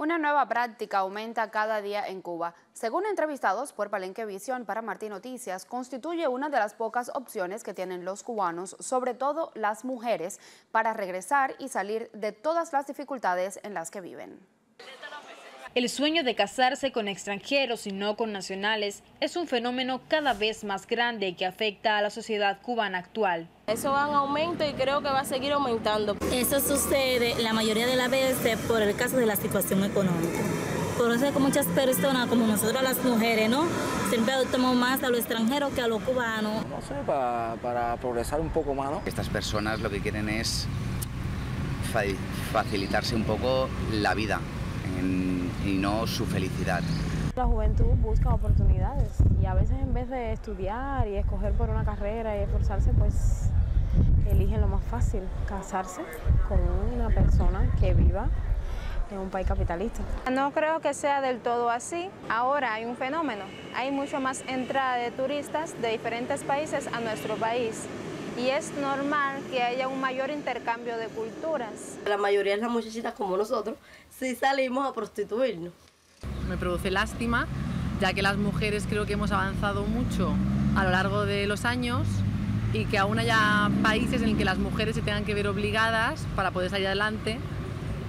Una nueva práctica aumenta cada día en Cuba. Según entrevistados por Palenque Visión para Martí Noticias, constituye una de las pocas opciones que tienen los cubanos, sobre todo las mujeres, para regresar y salir de todas las dificultades en las que viven. El sueño de casarse con extranjeros y no con nacionales es un fenómeno cada vez más grande que afecta a la sociedad cubana actual. Eso va en aumento y creo que va a seguir aumentando. Eso sucede la mayoría de las veces por el caso de la situación económica. Por eso que muchas personas, como nosotros las mujeres, ¿no?, siempre adoptamos más a los extranjeros que a los cubanos. No sé, para progresar un poco más, ¿no? Estas personas lo que quieren es facilitarse un poco la vida y no su felicidad. La juventud busca oportunidades y a veces, en vez de estudiar y escoger por una carrera y esforzarse, pues eligen lo más fácil: casarse con una persona que viva en un país capitalista. No creo que sea del todo así. Ahora hay un fenómeno, hay mucho más entrada de turistas de diferentes países a nuestro país. Y es normal que haya un mayor intercambio de culturas. La mayoría de las muchachitas como nosotros sí salimos a prostituirnos. Me produce lástima, ya que las mujeres creo que hemos avanzado mucho a lo largo de los años y que aún haya países en los que las mujeres se tengan que ver obligadas, para poder salir adelante,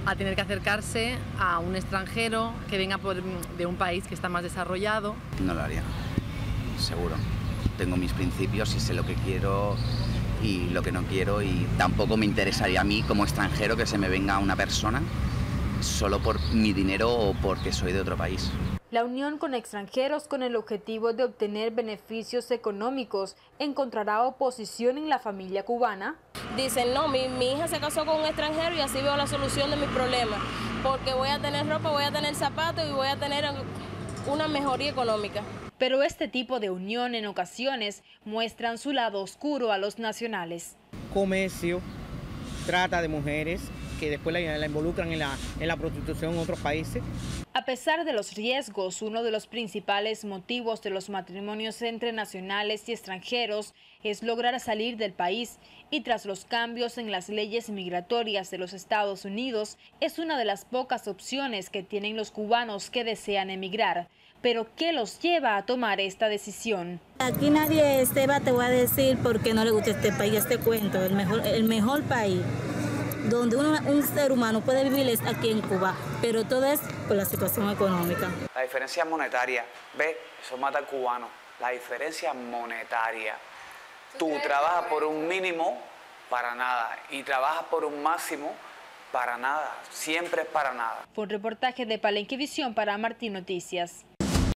a tener que acercarse a un extranjero que venga de un país que está más desarrollado. No lo haría, seguro. Tengo mis principios y sé lo que quiero y lo que no quiero, y tampoco me interesaría a mí como extranjero que se me venga una persona solo por mi dinero o porque soy de otro país. La unión con extranjeros con el objetivo de obtener beneficios económicos encontrará oposición en la familia cubana. Dicen, no, mi hija se casó con un extranjero y así veo la solución de mis problemas, porque voy a tener ropa, voy a tener zapatos y voy a tener una mejoría económica. Pero este tipo de unión en ocasiones muestran su lado oscuro a los nacionales. Comercio, trata de mujeres que después la involucran en la prostitución en otros países. A pesar de los riesgos, uno de los principales motivos de los matrimonios entre nacionales y extranjeros es lograr salir del país, y tras los cambios en las leyes migratorias de los Estados Unidos, es una de las pocas opciones que tienen los cubanos que desean emigrar. Pero ¿qué los lleva a tomar esta decisión? Aquí nadie, Esteban, te va a decir por qué no le gusta este país, este cuento. El mejor país donde un ser humano puede vivir es aquí en Cuba, pero todo es por la situación económica. La diferencia monetaria, ¿ves? Eso mata al cubano. La diferencia monetaria. Tú trabajas por un mínimo para nada y trabajas por un máximo para nada. Siempre es para nada. Fue un reportaje de Palenque Visión para Martí Noticias.